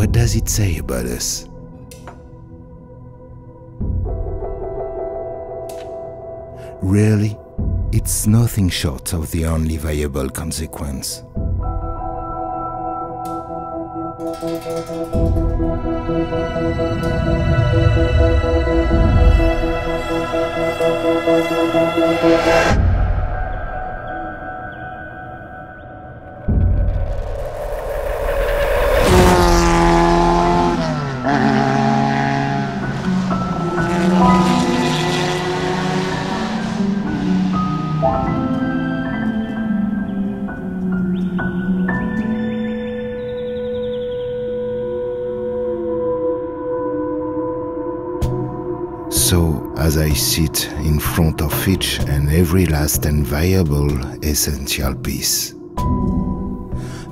What does it say about us? Really, it's nothing short of the only viable consequence. So, as I sit in front of each and every last and viable essential piece,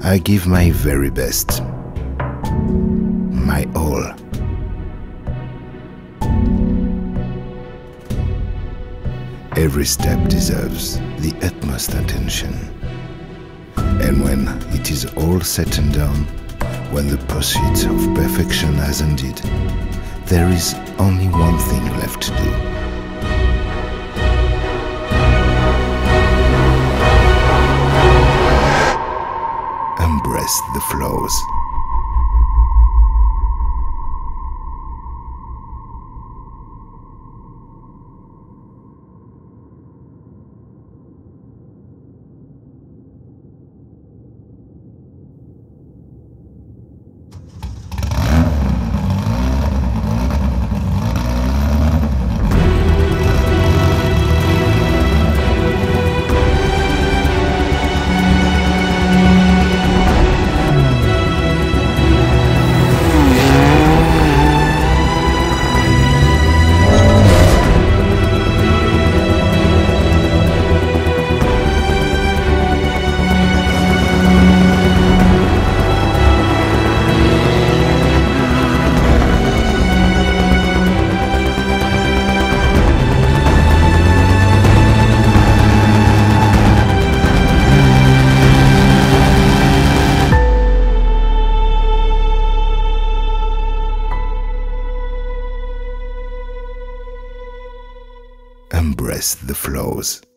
I give my very best, my all. Every step deserves the utmost attention. And when it is all said and done, when the pursuit of perfection has ended, there is only one thing left to do. Embrace the flaws. Embrace the flaws.